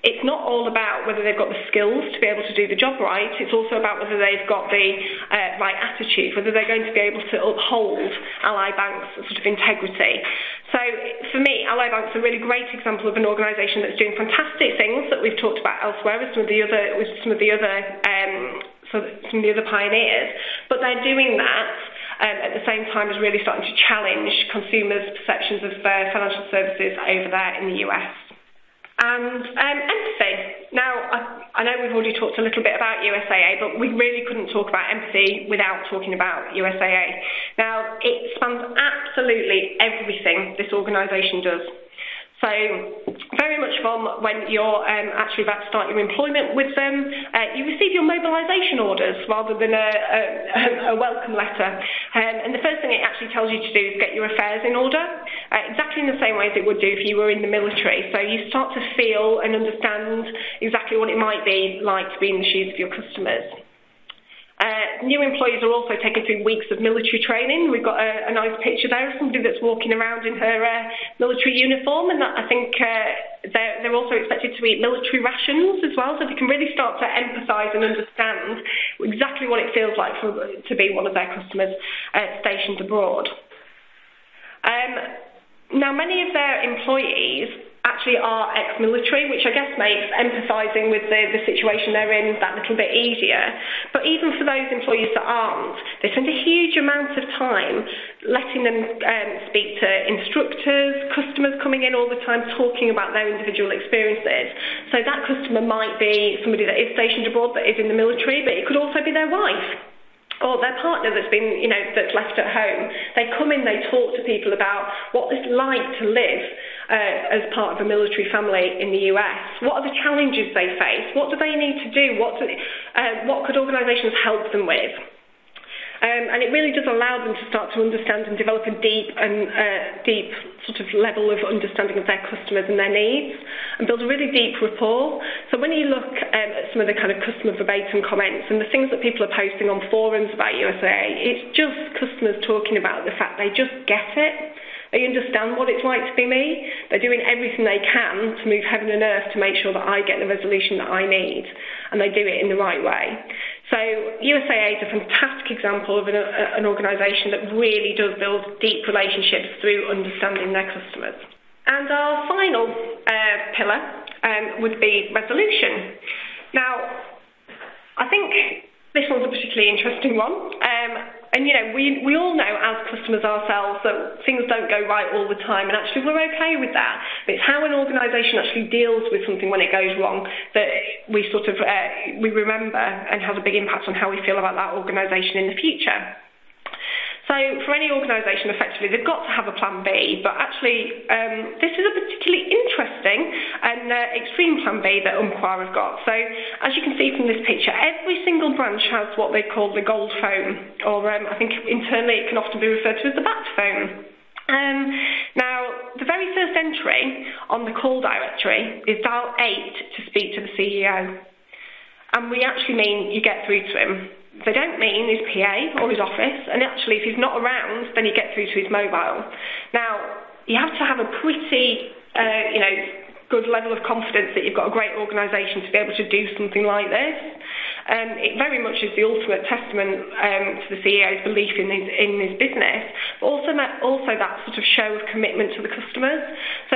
it's not all about whether they've got the skills to be able to do the job right. It's also about whether they've got the uh, right attitude, whether they're going to be able to uphold Ally Bank's sort of integrity. So for me, Ally Bank's a really great example of an organisation that's doing fantastic things that we've talked about elsewhere with some of the other, with some of the other um, so some of the other pioneers, But they're doing that um, at the same time as really starting to challenge consumers' perceptions of their financial services over there in the U S. And um, empathy. Now, I, I know we've already talked a little bit about U S A A, but we really couldn't talk about empathy without talking about U S A A. Now, it spans absolutely everything this organisation does. So very much from when you're um, actually about to start your employment with them, uh, you receive your mobilisation orders rather than a, a, a welcome letter. Um, and the first thing it actually tells you to do is get your affairs in order, uh, exactly in the same way as it would do if you were in the military. So you start to feel and understand exactly what it might be like to be in the shoes of your customers. Uh, new employees are also taken through weeks of military training. We've got a, a nice picture there of somebody that's walking around in her uh, military uniform, and that, I think uh, they're, they're also expected to eat military rations as well, so they can really start to empathise and understand exactly what it feels like for, to be one of their customers uh, stationed abroad. Um, now, many of their employees actually are ex-military, which I guess makes empathising with the, the situation they're in that little bit easier. But even for those employees that aren't, they spend a huge amount of time letting them um, speak to instructors, customers coming in all the time talking about their individual experiences. So that customer might be somebody that is stationed abroad, that is in the military, but it could also be their wife, or their partner that's been, you know, that's left at home. They come in, they talk to people about what it's like to live uh, as part of a military family in the U S. What are the challenges they face? What do they need to do? What, do, uh, what could organisations help them with? Um, and it really does allow them to start to understand and develop a deep and uh, deep sort of level of understanding of their customers and their needs, and build a really deep rapport. So when you look um, at some of the kind of customer verbatim comments and the things that people are posting on forums about U S A A, it's just customers talking about the fact they just get it. They understand what it's like to be me. They're doing everything they can to move heaven and earth to make sure that I get the resolution that I need, and they do it in the right way. So U S A A is a fantastic example of an, uh, an organisation that really does build deep relationships through understanding their customers. And our final uh, pillar um, would be resolution. Now, I think this one's a particularly interesting one. Um, and, you know, we, we all know as customers ourselves that things don't go right all the time, and actually we're okay with that. But it's how an organisation actually deals with something when it goes wrong that we sort of, uh, we remember and has a big impact on how we feel about that organisation in the future. So for any organisation, effectively, they've got to have a plan B, but actually um, this is a particularly interesting and uh, extreme plan B that Umpqua have got. So as you can see from this picture, every single branch has what they call the gold phone, or um, I think internally it can often be referred to as the bat phone. Um, now, the very first entry on the call directory is dial eight to speak to the C E O, and we actually mean you get through to him. They don't mean his P A or his office, and actually if he's not around, then you get through to his mobile. Now, you have to have a pretty, uh, you know, good level of confidence that you've got a great organisation to be able to do something like this. Um, it very much is the ultimate testament um, to the C E O's belief in his, in his business, but also that, also that sort of show of commitment to the customers.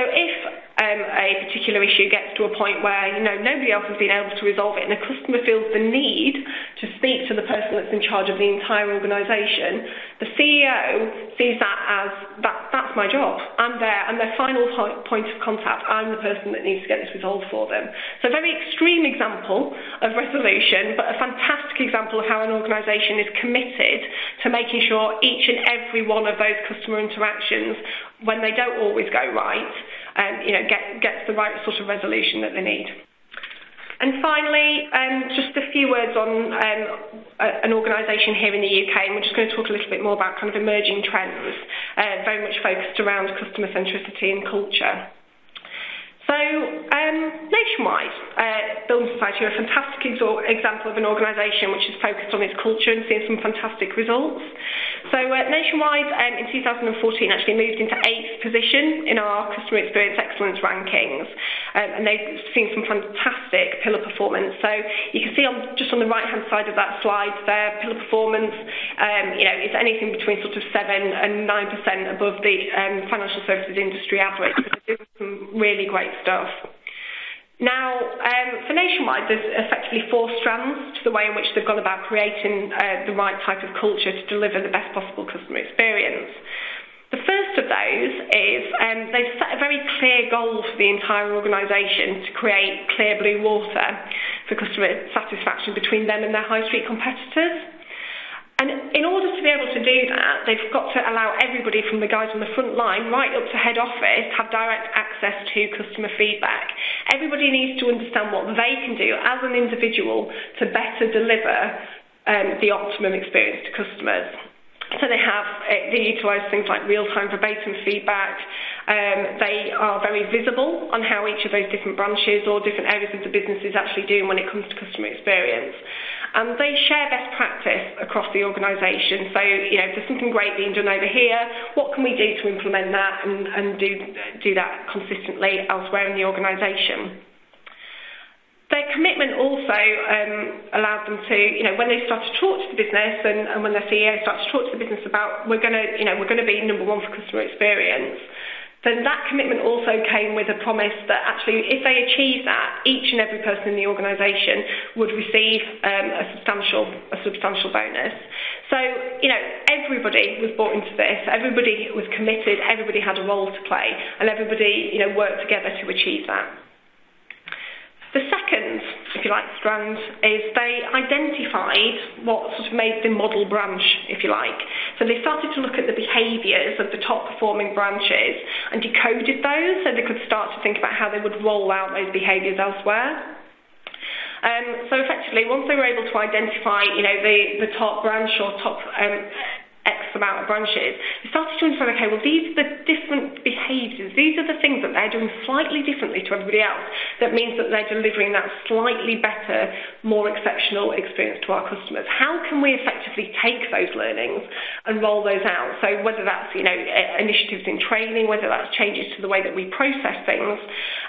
So if um, a particular issue gets to a point where, you know, nobody else has been able to resolve it and the customer feels the need to speak to the person that's in charge of the entire organisation, the C E O sees that as, that, that's my job. I'm there, I'm their final point of contact. I'm the person that needs to get this resolved for them. So a very extreme example of resolution, but a fantastic example of how an organisation is committed to making sure each and every one of those customer interactions, when they don't always go right, um, you know, get, gets the right sort of resolution that they need. And finally, um, just a few words on um, a, an organisation here in the U K, and we're just going to talk a little bit more about kind of emerging trends, uh, very much focused around customer centricity and culture. So um, Nationwide uh, Building Society are a fantastic example of an organisation which is focused on its culture and seeing some fantastic results. So uh, Nationwide um, in two thousand fourteen actually moved into eighth position in our Customer Experience Excellence rankings, um, and they've seen some fantastic pillar performance. So you can see on, just on the right-hand side of that slide there, pillar performance, um, you know, is anything between sort of seven and nine percent above the um, financial services industry average. Some really great stuff. Now, um, for Nationwide, there's effectively four strands to the way in which they've gone about creating uh, the right type of culture to deliver the best possible customer experience. The first of those is um, they've set a very clear goal for the entire organisation to create clear blue water for customer satisfaction between them and their high street competitors. And in order to be able to do that, they've got to allow everybody from the guys on the front line right up to head office to have direct access to customer feedback. Everybody needs to understand what they can do as an individual to better deliver um, the optimum experience to customers. So they have, they utilise things like real-time verbatim feedback. Um, they are very visible on how each of those different branches or different areas of the business is actually doing when it comes to customer experience. And they share best practice across the organisation. So, you know, if there's something great being done over here, what can we do to implement that and, and do, do that consistently elsewhere in the organisation? Their commitment also um, allowed them to, you know, when they start to talk to the business and, and when their C E O starts to talk to the business about we're going to, you know, we're going to be number one for customer experience, then that commitment also came with a promise that actually if they achieve that, each and every person in the organisation would receive um, a substantial, a substantial bonus. So, you know, everybody was bought into this, everybody was committed, everybody had a role to play, and everybody, you know, worked together to achieve that. The second, if you like, strand is they identified what sort of made the model branch, if you like. So they started to look at the behaviours of the top performing branches and decoded those so they could start to think about how they would roll out those behaviours elsewhere. Um, so effectively, once they were able to identify, you know, the, the top branch or top um, X amount of branches, we started to understand, okay, well, these are the different behaviours, these are the things that they're doing slightly differently to everybody else that means that they're delivering that slightly better, more exceptional experience to our customers. How can we effectively take those learnings and roll those out? So whether that's, you know, initiatives in training, whether that's changes to the way that we process things,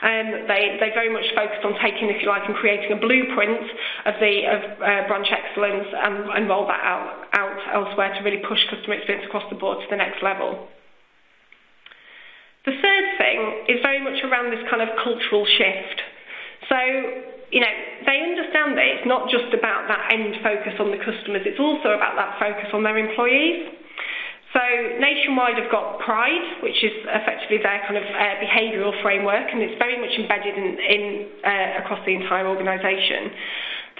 um, they, they very much focused on taking, if you like, and creating a blueprint of the of uh, branch excellence and, and roll that out, out elsewhere to really push customer experience across the board to the next level. The third thing is very much around this kind of cultural shift. So, you know, they understand that it's not just about that end focus on the customers, it's also about that focus on their employees. So Nationwide have got Pride, which is effectively their kind of uh, behavioural framework, and it's very much embedded in, in uh, across the entire organisation.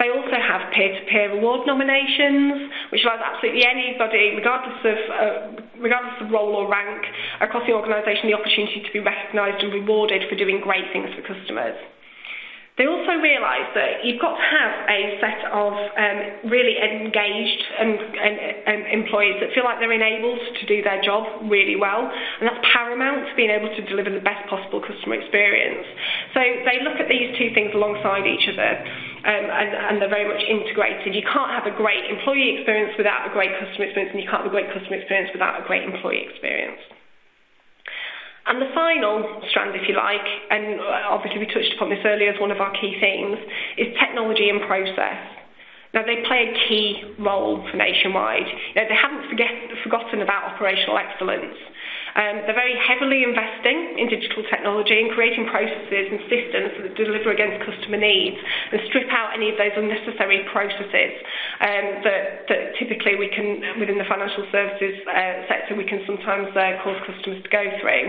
They also have peer-to-peer reward nominations, which allows absolutely anybody, regardless of uh, regardless of role or rank, across the organisation, the opportunity to be recognised and rewarded for doing great things for customers. They also realise that you've got to have a set of um, really engaged and, and, and employees that feel like they're enabled to do their job really well, and that's paramount to being able to deliver the best possible customer experience. So they look at these two things alongside each other, um, and, and they're very much integrated. You can't have a great employee experience without a great customer experience, and you can't have a great customer experience without a great employee experience. And the final strand, if you like, and obviously we touched upon this earlier as one of our key themes, is technology and process. Now, they play a key role for Nationwide. You know, they haven't forget, forgotten about operational excellence. Um, they're very heavily investing in digital technology and creating processes and systems that deliver against customer needs and strip out any of those unnecessary processes um, that, that typically we can, within the financial services uh, sector, we can sometimes uh, cause customers to go through.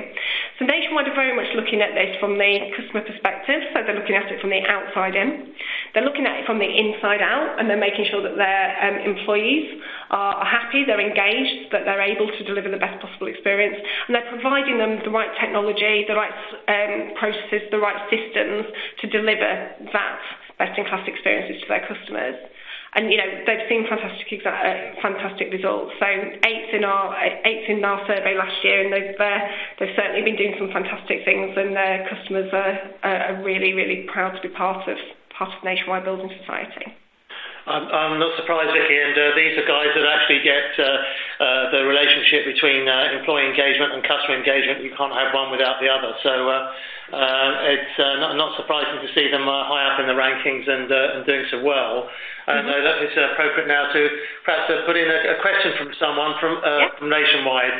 So Nationwide are very much looking at this from the customer perspective, so they're looking at it from the outside in. They're looking at it from the inside out, and they're making sure that their um, employees are happy, they're engaged, that they're able to deliver the best possible experience. And they're providing them the right technology, the right um, processes, the right systems to deliver that best-in-class experiences to their customers. And, you know, they've seen fantastic exa- fantastic results. So eight in our eight in our survey last year, and they've, uh, they've certainly been doing some fantastic things, and their customers are, are really, really proud to be part of, part of Nationwide Building Society. I'm, I'm not surprised, Vicky, and uh, these are guys that actually get uh, uh, the relationship between uh, employee engagement and customer engagement. You can't have one without the other. So uh, uh, it's uh, not, not surprising to see them uh, high up in the rankings and, uh, and doing so well. And mm-hmm. I think it's appropriate now to perhaps uh, put in a, a question from someone from, uh, yeah. from Nationwide.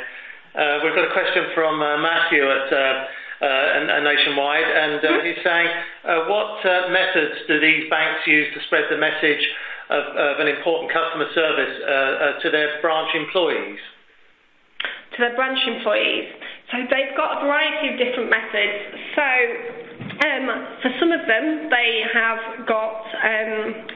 Uh, we've got a question from uh, Matthew at uh, uh, Nationwide, and uh, he's saying, uh, what uh, methods do these banks use to spread the message of, of an important customer service uh, uh, to their branch employees? To their branch employees. So they've got a variety of different methods. So um, for some of them, they have got... Um,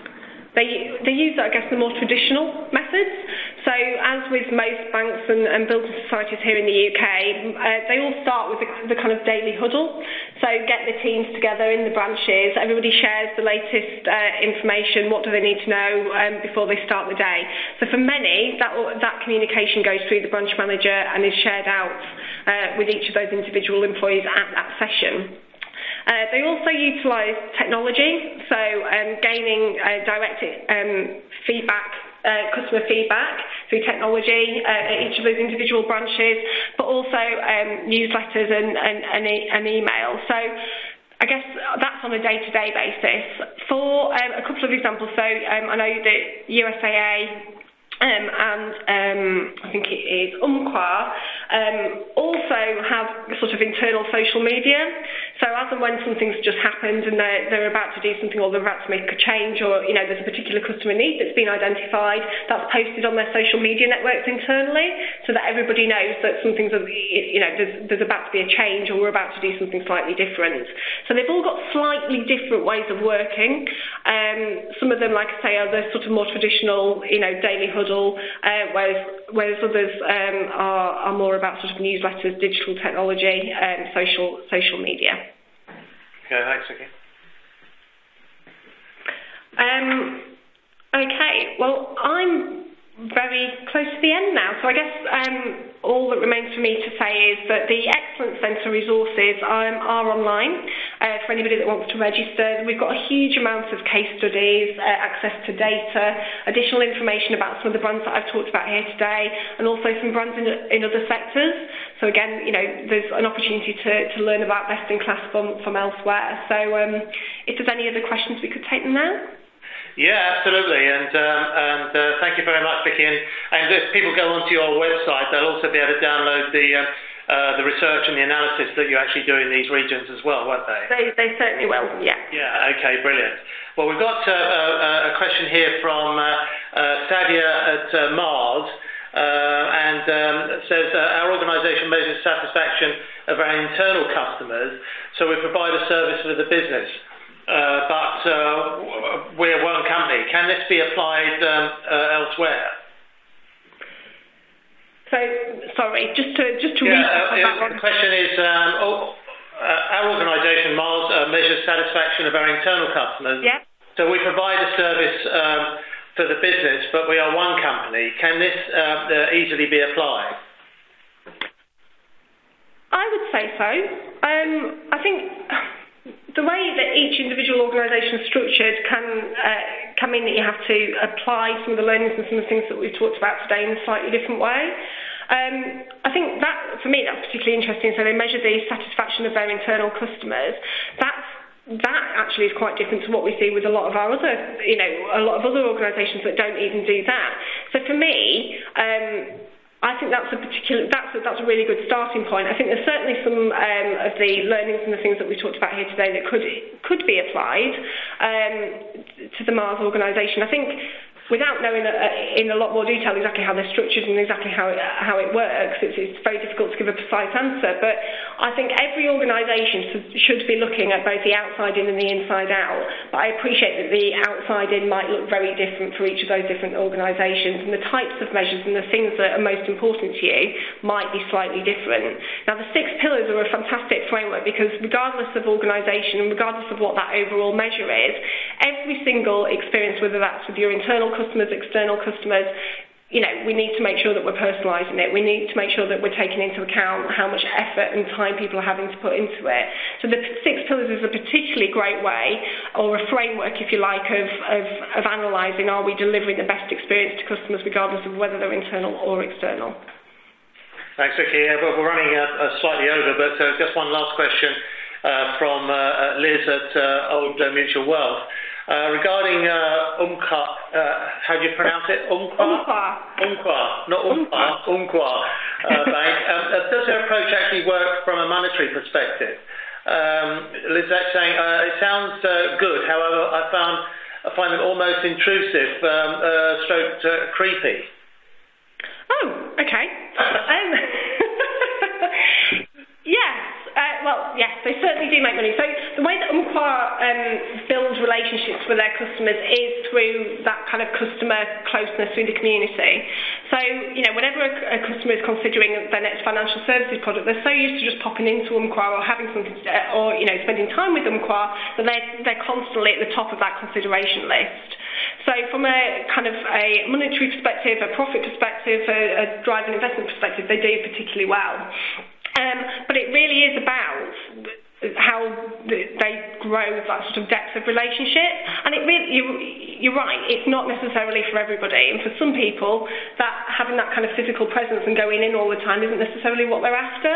They, they use, I guess, the more traditional methods. So as with most banks and, and building societies here in the U K, uh, they all start with the, the kind of daily huddle. So get the teams together in the branches, everybody shares the latest uh, information, what do they need to know um, before they start the day. So for many, that, that communication goes through the branch manager and is shared out uh, with each of those individual employees at that session. Uh, they also utilise technology, so um, gaining uh, direct um, feedback, uh, customer feedback through technology uh, at each of those individual branches, but also um, newsletters and, and, and, e and email. So I guess that's on a day-to-day basis. For um, a couple of examples, so um, I know that U S A A um, and um, I think it is Umpqua um, also have sort of internal social media. So as and when something's just happened and they're, they're about to do something or they're about to make a change, or you know there's a particular customer need that's been identified, that's posted on their social media networks internally so that everybody knows that something's, you know, there's, there's about to be a change or we're about to do something slightly different. So they've all got slightly different ways of working. Um, some of them, like I say, are the sort of more traditional, you know, daily huddle, uh, whereas, whereas others um, are, are more about sort of newsletters, digital technology and social, social media. Okay, thanks, Vicky. Um, okay, well, I'm very close to the end now, so I guess um, all that remains for me to say is that the Excellence Centre resources um, are online uh, for anybody that wants to register. We've got a huge amount of case studies, uh, access to data, additional information about some of the brands that I've talked about here today, and also some brands in, in other sectors. So again, you know, there's an opportunity to, to learn about best in class from, from elsewhere. So um, if there's any other questions, we could take them now. Yeah, absolutely, and um, and uh, thank you very much, Vicky. And, and if people go onto your website, they'll also be able to download the uh, uh, the research and the analysis that you actually do in these regions as well, won't they? They, they certainly will. Yeah. Yeah. Okay. Brilliant. Well, we've got uh, a, a question here from uh, uh, Sadia at uh, Mars. Uh, and um, says uh, our organisation measures satisfaction of our internal customers, so we provide a service for the business, uh, but uh, we're one company. Can this be applied um, uh, elsewhere? So, sorry, just to just to yeah, recap uh, on that. The question is, um, oh, uh, our organisation Mars uh, measures satisfaction of our internal customers. Yeah. So we provide a service. Um, For the business, but we are one company. Can this uh, easily be applied? I would say so. Um, I think the way that each individual organisation is structured can uh, can mean that you have to apply some of the learnings and some of the things that we've talked about today in a slightly different way. Um, I think that, for me, that's particularly interesting. So they measure the satisfaction of their internal customers. That's That actually is quite different to what we see with a lot of our other, you know, a lot of other organisations that don't even do that. So for me, um, I think that's a particular, that's a, that's a really good starting point. I think there's certainly some um, of the learnings and the things that we talked about here today that could could be applied um, to the Mars organisation. I think, without knowing in a lot more detail exactly how they're structured and exactly how it, how it works, it's, it's very difficult to give a precise answer. But I think every organisation should be looking at both the outside in and the inside out. But I appreciate that the outside in might look very different for each of those different organisations, and the types of measures and the things that are most important to you might be slightly different. Now, the six pillars are a fantastic framework because regardless of organisation and regardless of what that overall measure is, every single experience, whether that's with your internal customers, external customers, you know, we need to make sure that we're personalising it. We need to make sure that we're taking into account how much effort and time people are having to put into it. So the six pillars is a particularly great way, or a framework, if you like, of, of, of analysing, are we delivering the best experience to customers regardless of whether they're internal or external. Thanks, Vicky. Uh, we're running uh, slightly over, but uh, just one last question uh, from uh, Liz at uh, Old uh, Mutual Wealth. Uh, regarding uh, Umpqua, uh, how do you pronounce it? Umpqua? Umpqua. Umpqua, not Umpqua. Umpqua. uh, bank. Um, does their approach actually work from a monetary perspective? Um, Liz is saying, uh, it sounds uh, good, however, I found I find them almost intrusive, um, uh, stroke uh, creepy. Oh, okay. um, yes, uh, well, yes, they certainly do make money. So the way that Umpqua um, builds relationships with their customers is through that kind of customer closeness through the community. So, you know, whenever a, a customer is considering their next financial services product, they're so used to just popping into Umpqua or having something, to, or, you know, spending time with Umpqua, that they're, they're constantly at the top of that consideration list. So from a kind of a monetary perspective, a profit perspective, a, a driving investment perspective, they do particularly well. Um, but it really is about how they grow that sort of depth of relationship. And it really, you, you're right, it's not necessarily for everybody. And for some people, that having that kind of physical presence and going in all the time isn't necessarily what they're after.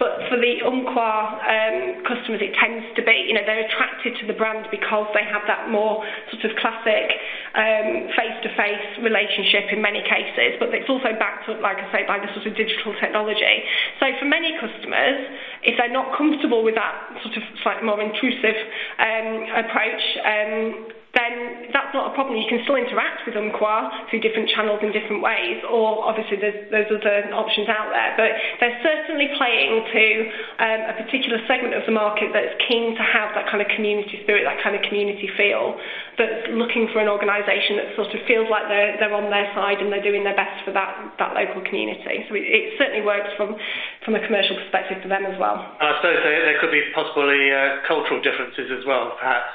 But for the Umpqua um, customers, it tends to be, you know, they're attracted to the brand because they have that more sort of classic um, face-to-face relationship in many cases. But it's also backed up, like I say, by the sort of digital technology. So for many customers, if they're not comfortable with that sort of slightly more intrusive um, approach, um, then that's not a problem. You can still interact with Umpqua through different channels in different ways, or obviously there's, there's other options out there. But they're certainly playing to um, a particular segment of the market that's keen to have that kind of community spirit, that kind of community feel, that's looking for an organisation that sort of feels like they're, they're on their side and they're doing their best for that, that local community. So it, it certainly works from, from a commercial perspective for them as well. I suppose there, there could be possibly uh, cultural differences as well, perhaps.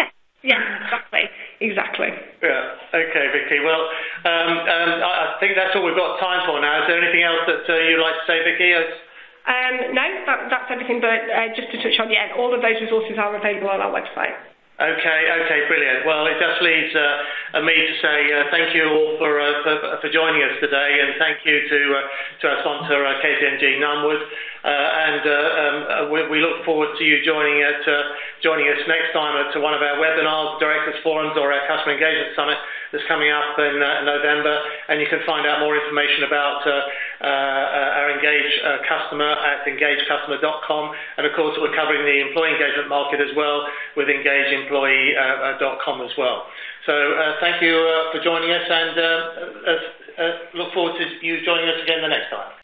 Yeah. Yeah, exactly, exactly. Yeah, okay, Vicky. Well, um, um, I think that's all we've got time for now. Is there anything else that uh, you'd like to say, Vicky? Um, no, that, that's everything, but uh, just to touch on, yeah, all of those resources are available on our website. Okay, okay, brilliant. Well, it just leaves uh, me to say uh, thank you all for, uh, for for joining us today, and thank you to uh, to our sponsor, uh, K P M G Nunwood, uh, and uh, um, we, we look forward to you joining us uh, joining us next time at one of our webinars, directors forums, or our customer engagement summit that's coming up in uh, November. And you can find out more information about uh, uh, our Engage uh, Customer at engage customer dot com, and of course we're covering the employee engagement market as well with engage employee dot com. employee dot com as well. So uh, thank you uh, for joining us, and uh, uh, uh, look forward to you joining us again the next time.